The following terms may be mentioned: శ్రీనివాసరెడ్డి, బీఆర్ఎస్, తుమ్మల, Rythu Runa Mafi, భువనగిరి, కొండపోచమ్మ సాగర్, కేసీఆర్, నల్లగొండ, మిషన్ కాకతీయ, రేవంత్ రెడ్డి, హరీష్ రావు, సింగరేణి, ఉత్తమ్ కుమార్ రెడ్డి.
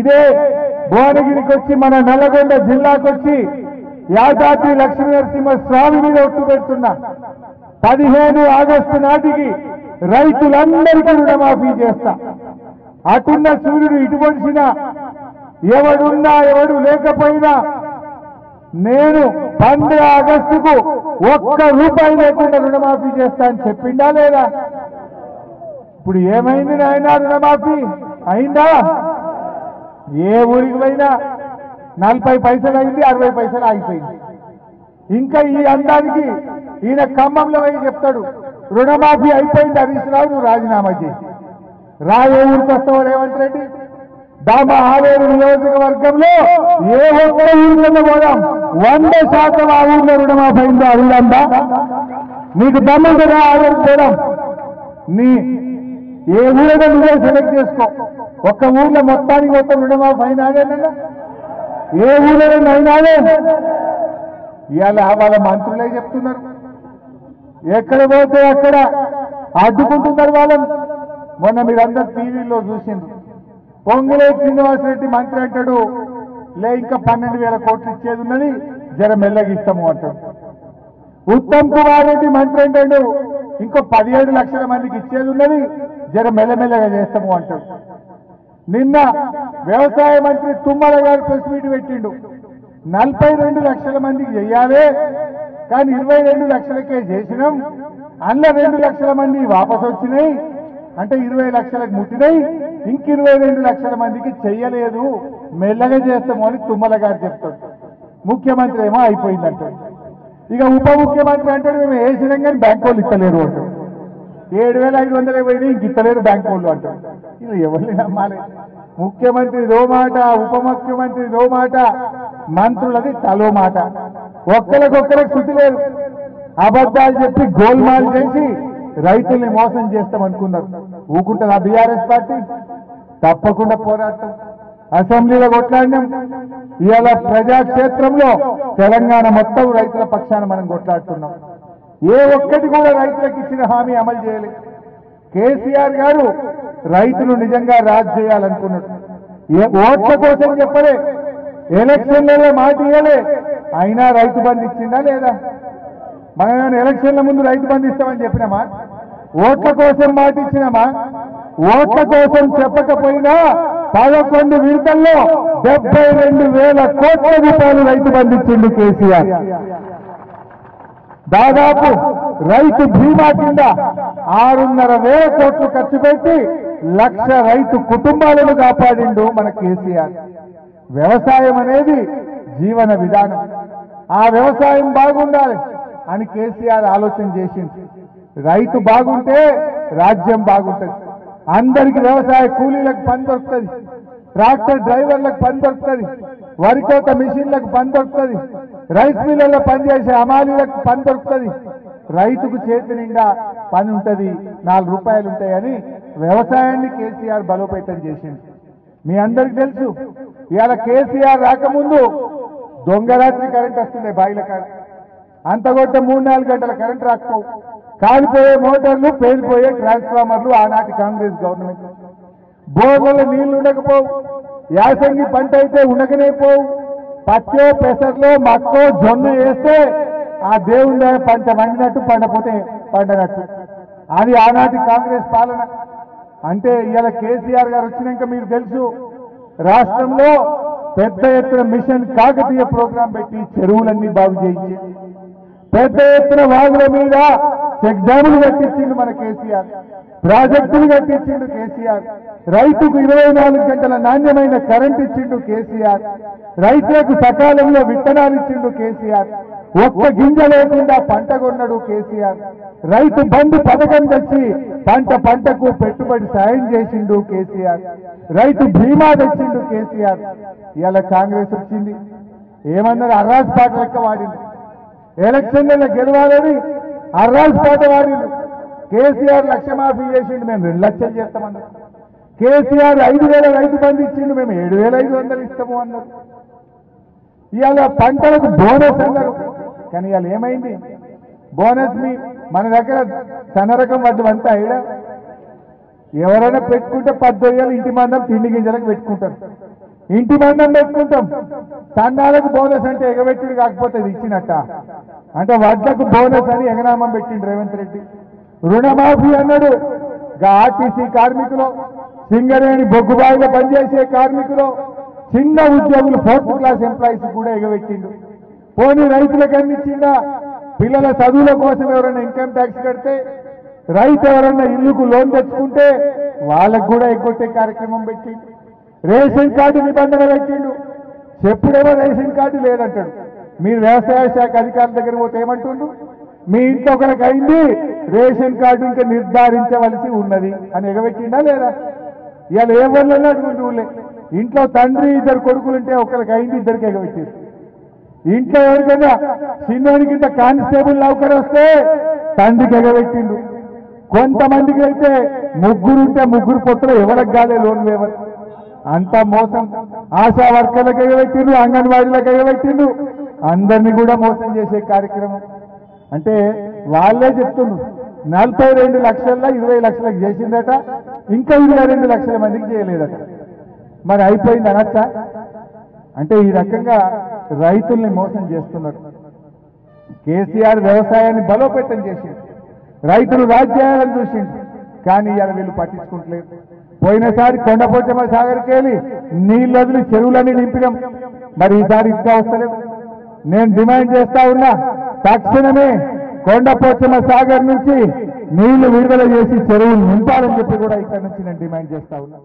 ఇదే భువనగిరికి వచ్చి మన నల్లగొండ జిల్లాకు వచ్చి యాదాద్రి లక్ష్మీ నరసింహ స్వామి మీద ఒట్టు పెడుతున్నా 15 ఆగస్టు నాటికి రైతులందరికీ రుణమాఫీ చేస్తా. అటున్న సూర్యుడు ఇటుపడిచిన ఎవడున్నా ఎవడు లేకపోయినా నేను 15 ఆగస్టుకు ₹1 లేకుండా రుణమాఫీ చేస్తా అని చెప్పిండా లేదా? ఇప్పుడు ఏమైంది నాయన, రుణమాఫీ అయిందా? ఏ ఊరికి పోయినా 40 పైసలు అయింది, 60 పైసలు ఆగిపోయింది. ఇంకా ఈ అందానికి ఈయన ఖమ్మంలో పోయి చెప్తాడు రుణమాఫీ అయిపోయింది హరీష్ రావు, నువ్వు రాజీనామా చేసి రా. ఏ ఊరికి వస్తావు రేవంత్ రెడ్డి? దామా ఆవేరు నియోజకవర్గంలో ఏ ఒక్క ఊరికన్నా పోదాం, 100% ఆ ఊరిలో రుణమాఫీ అయిందో అడుగుదాందా? నీకు దమ్ముంటుందా ఆవేరు పోదాం? నీ ఏ ఊరైనా నువ్వే సెలెక్ట్ చేసుకో. ఒక్క ఊర్లో మొత్తానికి మొత్తం రుణమాఫీ అయినాదేనా? ఏ ఊరైనా అయినాదే? ఇలా వాళ్ళ మంత్రులే చెప్తున్నారు. ఎక్కడ పోతే అక్కడ అడ్డుకుంటున్నారు వాళ్ళని. మొన్న మీరందరూ టీవీలో చూసింది, పొంగులే శ్రీనివాసరెడ్డి మంత్రి అంటాడు, లే ఇంకా 12,000 కోట్లు ఇచ్చేది ఉన్నది, జర మెల్లగిస్తాము అంటాడు. ఉత్తమ్ కుమార్ రెడ్డి మంత్రి అంటాడు, ఇంకో 17 లక్షల మందికి ఇచ్చేది ఉన్నది, జర మెల్లమెల్లగా చేస్తాము అంటాడు. నిన్న వ్యవసాయ మంత్రి తుమ్మల గారు ప్రెస్ మీట్ పెట్టిండు, 42 లక్షల మందికి చెయ్యాలి కానీ 22 లక్షలకే చేసినాం, అందులో 2 లక్షల మంది వాపసు వచ్చినాయి, అంటే 20 లక్షలకు ముట్టినాయి, ఇంక 22 లక్షల మందికి చెయ్యలేదు, మెల్లగా చేస్తాము అని తుమ్మల గారు చెప్తాడు. ముఖ్యమంత్రి ఏమో అయిపోయిందంటాడు. ఇక ఉప ముఖ్యమంత్రి అంటాడు, మేము వేసినాం కానీ బ్యాంక్ వాళ్ళు ఇస్తలేరు అంటాడు. 7,500 పోయినా ఇంక ఇస్తలేరు బ్యాంక్ వాళ్ళు అంటాడు. ఇది ఎవరిని నమ్మాలి? ముఖ్యమంత్రి ఇదో మాట, ఉప ముఖ్యమంత్రి ఇదో మాట, మంత్రులది తలో మాట. ఒక్కరికొక్కరికి శుద్ధి లేదు. అబద్ధాలు చెప్పి గోల్మాల్ చేసి రైతుల్ని మోసం చేస్తామనుకున్నారు. ఊకుంటుంది ఆ బీఆర్ఎస్ పార్టీ? తప్పకుండా పోరాటం, అసెంబ్లీలో కొట్లాడినాం, ఇవాళ ప్రజాక్షేత్రంలో తెలంగాణ మొత్తం రైతుల పక్షాన మనం కొట్లాడుతున్నాం. ఏ ఒక్కటి కూడా రైతులకు ఇచ్చిన హామీ అమలు చేయలేదు. కేసీఆర్ గారు రైతులు నిజంగా రాజు చేయాలనుకున్నాడు. ఏ ఓట్ల కోసం చెప్పలే, ఎలక్షన్లలో మాట ఇవ్వలే, అయినా రైతు బంధు ఇచ్చిందా లేదా? మనం ఏమైనా ఎలక్షన్ల ముందు రైతు బంధు ఇస్తామని చెప్పినామా? ఓట్ల కోసం మాట ఇచ్చినామా? ఓట్ల కోసం చెప్పకపోయినా 11 విడతల్లో 72,000 కోట్ల రూపాయలు రైతు బంధు ఇచ్చింది కేసీఆర్. దాదాపు రైతు బీమా కింద 6,500 కోట్లు ఖర్చు పెట్టి 1,00,000 రైతు కుటుంబాలను కాపాడిండు మన కేసీఆర్. వ్యవసాయం అనేది జీవన విధానం, ఆ వ్యవసాయం బాగుండాలి అని కేసీఆర్ ఆలోచన చేసింది. రైతు బాగుంటే రాజ్యం బాగుంటుంది. అందరికీ వ్యవసాయ కూలీలకు పని దొరుకుతుంది, ట్రాక్టర్ డ్రైవర్లకు పని దొరుకుతుంది, వరి కోత మిషన్లకు పని దొరుకుతుంది, రైస్ మిల్లర్లో పనిచేసే అమాలీలకు పని దొరుకుతుంది, రైతుకు చేతి నిండా పని ఉంటుంది, 4 రూపాయలు ఉంటాయని వ్యవసాయాన్ని కేసీఆర్ బలోపేతం చేసింది. మీ అందరికీ తెలుసు, ఇవాళ కేసీఆర్ రాకముందు దొంగరాత్రి కరెంట్ వస్తుండే, బాయిల కరెంట్ అంత కొట్ట 3-4 గంటల కరెంట్ రాకపోవు, కాలిపోయే మోటార్లు, పేలిపోయే ట్రాన్స్ఫార్మర్లు, ఆనాటి కాంగ్రెస్ గవర్నమెంట్. బోర్లలో నీళ్లు ఉండకపోవు, యాసంగి పంట అయితే ఉండకనే పోవు, పచ్చో పెసర్లో మక్కో జొన్న వేస్తే ఆ దేవుని పంట వండినట్టు, పండపోతే పండనట్టు. అది ఆనాటి కాంగ్రెస్ పాలన. అంటే ఇవాళ కేసీఆర్ గారు వచ్చినాక మీకు తెలుసు, రాష్ట్రంలో పెద్ద ఎత్తున మిషన్ కాకతీయ ప్రోగ్రాం పెట్టి చెరువులన్నీ బాగు చేయించి, పెద్ద ఎత్తున వాగుల మీద చెక్ డ్యాములు కట్టించిండు మన కేసీఆర్, ప్రాజెక్టులు కట్టించిండు కేసీఆర్, రైతుకు 24 గంటల నాణ్యమైన కరెంట్ ఇచ్చిండు కేసీఆర్, రైతులకు సకాలంలో విత్తనాలు ఇచ్చిండు కేసీఆర్, ఒక్క గింజ లేకుండా పంట కొన్నాడు కేసీఆర్, రైతు బంధు పథకం తెచ్చి పంటకు పెట్టుబడి సాయం చేసిండు కేసీఆర్, రైతు బీమా తెచ్చిండు కేసీఆర్. ఇవాళ కాంగ్రెస్ వచ్చింది, ఏమన్నారు? అర్రాజ్ పాట లెక్క వాడింది. ఎలక్షన్లలో గెలవాలని అర్రాజ్ పాట వాడింది. కేసీఆర్ 1,00,000 మాఫీ చేసిండు, మేము 2,00,000 చేస్తామన్నారు. కేసీఆర్ 5,000 రైతు బంధు ఇచ్చిండు, మేము 7,500 ఇస్తాము అన్నారు. ఇవాళ పంటలకు బోనస్ అన్నారు, కానీ ఇవాళ ఏమైంది? బోనస్ మీ మన దగ్గర సన్నరకం వడ్డు అంతా అయినా ఎవరైనా పెట్టుకుంటే 10,000 ఇంటి మందం తిండి గింజలకు పెట్టుకుంటారు. ఇంటి మందం పెట్టుకుంటాం. సన్నాలకు బోనస్ అంటే ఎగబెట్టుడు కాకపోతే ఇది ఇచ్చినట్ట, అంటే వడ్లకు బోనస్ అని ఎగనామం పెట్టిండు రేవంత్ రెడ్డి. రుణమాఫీ అన్నాడు. ఆర్టీసీ కార్మికులు, సింగరేణి బొగ్గుబాయిలో పనిచేసే కార్మికులు, చిన్న ఉద్యోగులు, ఫోర్త్ క్లాస్ ఎంప్లాయీస్ కూడా ఎగబెట్టిండు. పోనీ రైతులకు అందించిందా? పిల్లల చదువుల కోసం ఎవరైనా ఇన్కమ్ ట్యాక్స్ కడితే, రైతు ఎవరన్నా ఇల్లుకు లోన్ తెచ్చుకుంటే వాళ్ళకు కూడా ఎగ్గొట్టే కార్యక్రమం పెట్టిండు. రేషన్ కార్డు నిబంధన పెట్టిండు. చెప్పుడేమో రేషన్ కార్డు లేదంటాడు. మీరు వ్యవసాయ శాఖ అధికారుల దగ్గర పోతే ఏమంటుండు? మీ ఇంట్లో ఒకరికి అయింది, రేషన్ కార్డు ఇంకా నిర్ధారించవలసి ఉన్నది అని ఎగబెట్టిండా లేదా? ఇవాళ ఏ వల్లనే అటువంటి ఊళ్ళే ఇంట్లో తండ్రి ఇద్దరు కొడుకులుంటే ఒకరికి అయింది ఇద్దరికి ఎగబెట్టింది. ఇంట్లో ఎవరికైనా చిన్నోడికి ఇంత కానిస్టేబుల్ నౌకరు వస్తే తండ్రికి ఎగబెట్టిండు. కొంతమందికి అయితే ముగ్గురుంటే ముగ్గురు పొత్తులు ఎవరికి కాలే లోన్ లేవరు. అంతా మోసం. ఆశా వర్కర్లకు ఎగబెట్టిండు, అంగన్వాడీలకు ఎగబెట్టిండు. అందరినీ కూడా మోసం చేసే కార్యక్రమం. అంటే వాళ్ళే చెప్తున్నారు 42 లక్షల్లో 20 లక్షలకు చేసిందట, ఇంకా 22 లక్షల మందికి చేయలేదట. మరి అయిపోయింది అనొచ్చా? అంటే ఈ రకంగా రైతుల్ని మోసం చేస్తున్నారు. కేసీఆర్ వ్యవసాయాన్ని బలోపేతం చేసింది, రైతులు రాజ్యాలను చూసింది. కానీ ఇలా వీళ్ళు పట్టించుకుంటలేదు. పోయినసారి కొండపోచమ్మ సాగర్కి వెళ్ళి నీళ్ళు వదిలి చెరువులన్నీ నింపినాం. మరి ఈసారి ఇంకా వస్తలేదు. నేను డిమాండ్ చేస్తా ఉన్నా, తక్షణమే కొండపోచమ్మ సాగర్ నుంచి నీళ్లు విడుదల చేసి చెరువులు నింపాలని చెప్పి కూడా ఇక్కడ నుంచి నేను డిమాండ్ చేస్తా ఉన్నా.